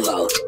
Volvo.